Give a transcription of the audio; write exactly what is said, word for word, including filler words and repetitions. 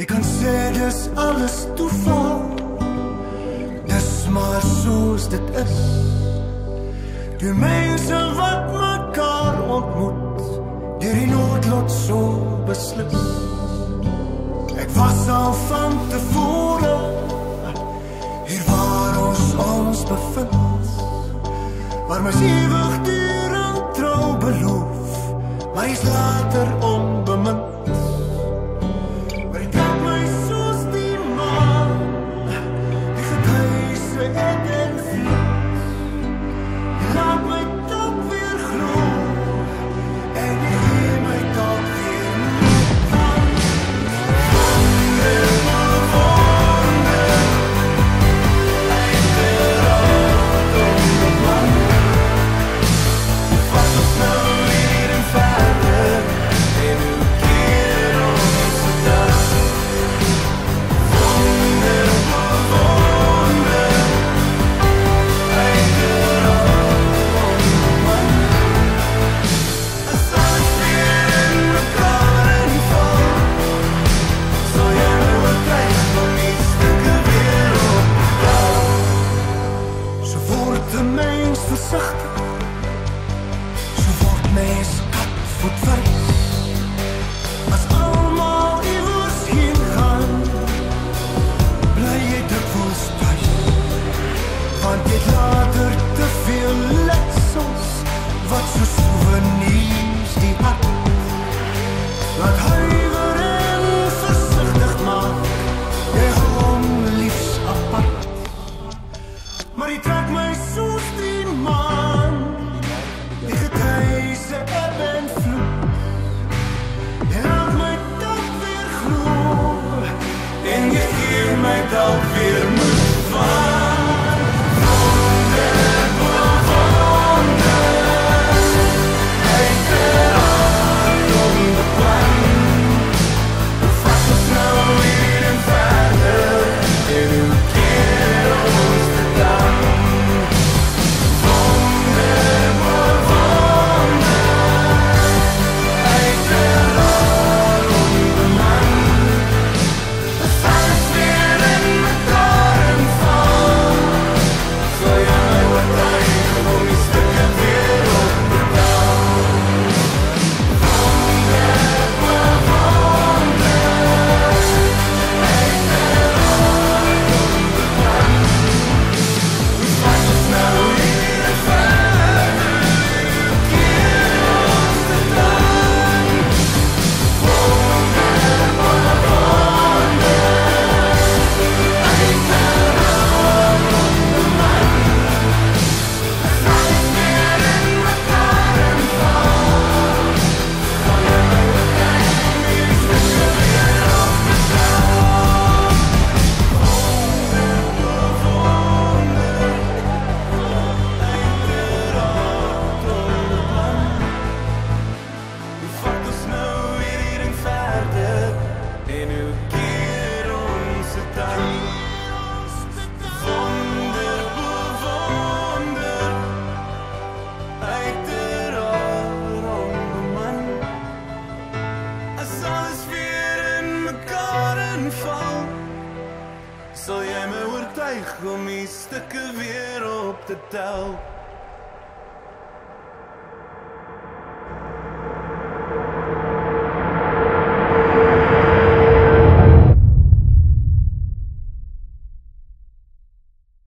Jy kan sê dis alles toeval, dis maar soos dit is. Die mense wat mekaar ontmoet, deur die noodlot so beslis. Ek was al van tevore, hier waar ons ons bevind, waar mys ewig duur en trouw beloof, maar is later onbemind. Maar ek trek my soos die maan, die getuig sy ek en vlieg, die laat my tak weer glo, en die gee my tak weer. Sal jy my oortuig om die stukke weer op te tel?